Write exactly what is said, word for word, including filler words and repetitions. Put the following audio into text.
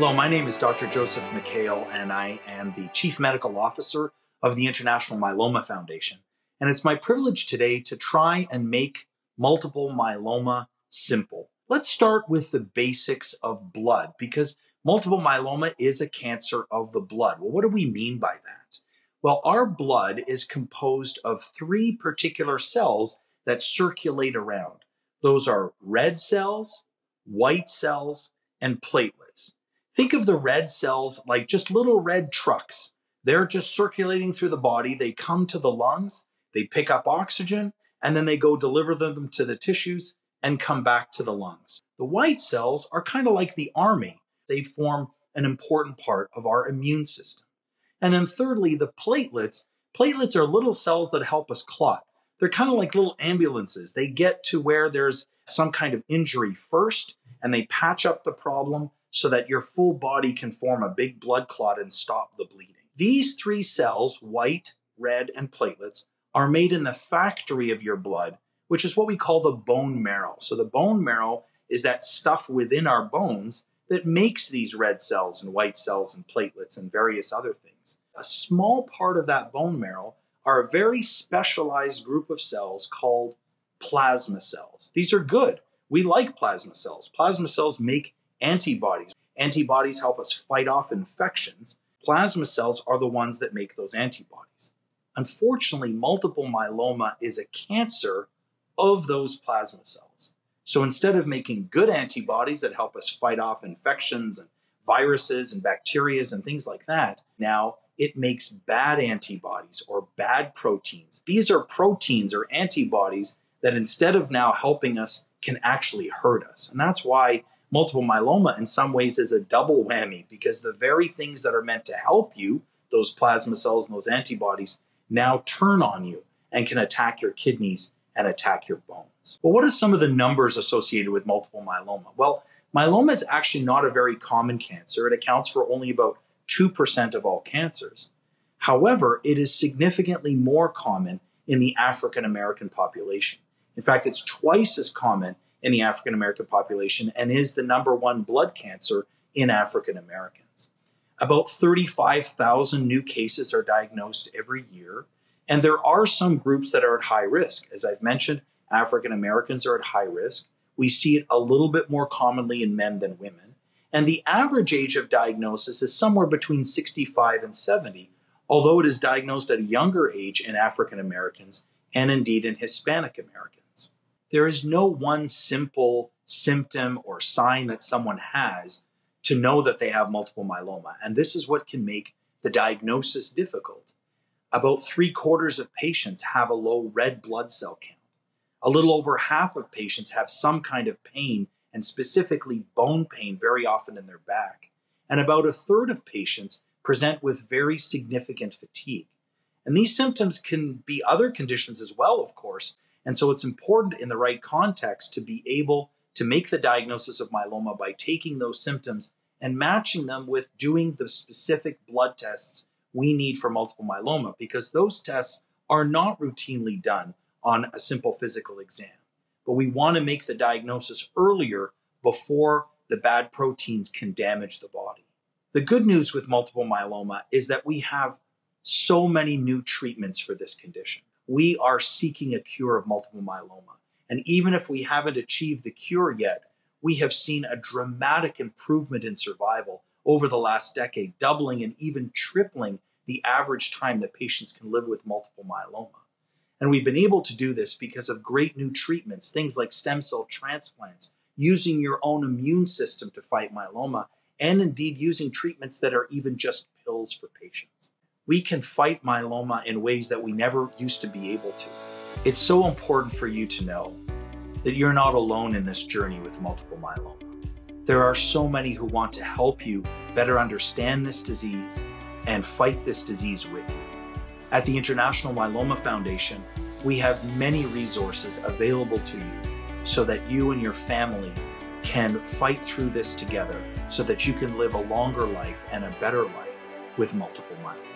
Hello, my name is Doctor Joseph Mikhael, and I am the Chief Medical Officer of the International Myeloma Foundation. And it's my privilege today to try and make multiple myeloma simple. Let's start with the basics of blood, because multiple myeloma is a cancer of the blood. Well, what do we mean by that? Well, our blood is composed of three particular cells that circulate around. Those are red cells, white cells, and platelets. Think of the red cells like just little red trucks. They're just circulating through the body. They come to the lungs, they pick up oxygen, and then they go deliver them to the tissues and come back to the lungs. The white cells are kind of like the army. They form an important part of our immune system. And then thirdly, the platelets. Platelets are little cells that help us clot. They're kind of like little ambulances. They get to where there's some kind of injury first, and they patch up the problem so that your full body can form a big blood clot and stop the bleeding. These three cells, white, red, and platelets, are made in the factory of your blood, which is what we call the bone marrow. So the bone marrow is that stuff within our bones that makes these red cells and white cells and platelets and various other things. A small part of that bone marrow are a very specialized group of cells called plasma cells. These are good. We like plasma cells. Plasma cells make antibodies. Antibodies help us fight off infections. Plasma cells are the ones that make those antibodies. Unfortunately, multiple myeloma is a cancer of those plasma cells. So instead of making good antibodies that help us fight off infections and viruses and bacteria and things like that, now it makes bad antibodies or bad proteins. These are proteins or antibodies that instead of now helping us can actually hurt us. And that's why multiple myeloma in some ways is a double whammy, because the very things that are meant to help you, those plasma cells and those antibodies, now turn on you and can attack your kidneys and attack your bones. Well, what are some of the numbers associated with multiple myeloma? Well, myeloma is actually not a very common cancer. It accounts for only about two percent of all cancers. However, it is significantly more common in the African American population. In fact, it's twice as common in the African American population and is the number one blood cancer in African Americans. About thirty-five thousand new cases are diagnosed every year, and there are some groups that are at high risk. As I've mentioned, African Americans are at high risk. We see it a little bit more commonly in men than women, and the average age of diagnosis is somewhere between sixty-five and seventy, although it is diagnosed at a younger age in African Americans and indeed in Hispanic Americans. There is no one simple symptom or sign that someone has to know that they have multiple myeloma, and this is what can make the diagnosis difficult. About three quarters of patients have a low red blood cell count. A little over half of patients have some kind of pain, and specifically bone pain, very often in their back. And about a third of patients present with very significant fatigue. And these symptoms can be other conditions as well, of course, and so it's important in the right context to be able to make the diagnosis of myeloma by taking those symptoms and matching them with doing the specific blood tests we need for multiple myeloma, because those tests are not routinely done on a simple physical exam. But we want to make the diagnosis earlier before the bad proteins can damage the body. The good news with multiple myeloma is that we have so many new treatments for this condition. We are seeking a cure of multiple myeloma. And even if we haven't achieved the cure yet, we have seen a dramatic improvement in survival over the last decade, doubling and even tripling the average time that patients can live with multiple myeloma. And we've been able to do this because of great new treatments, things like stem cell transplants, using your own immune system to fight myeloma, and indeed using treatments that are even just pills for patients. We can fight myeloma in ways that we never used to be able to. It's so important for you to know that you're not alone in this journey with multiple myeloma. There are so many who want to help you better understand this disease and fight this disease with you. At the International Myeloma Foundation, we have many resources available to you so that you and your family can fight through this together so that you can live a longer life and a better life with multiple myeloma.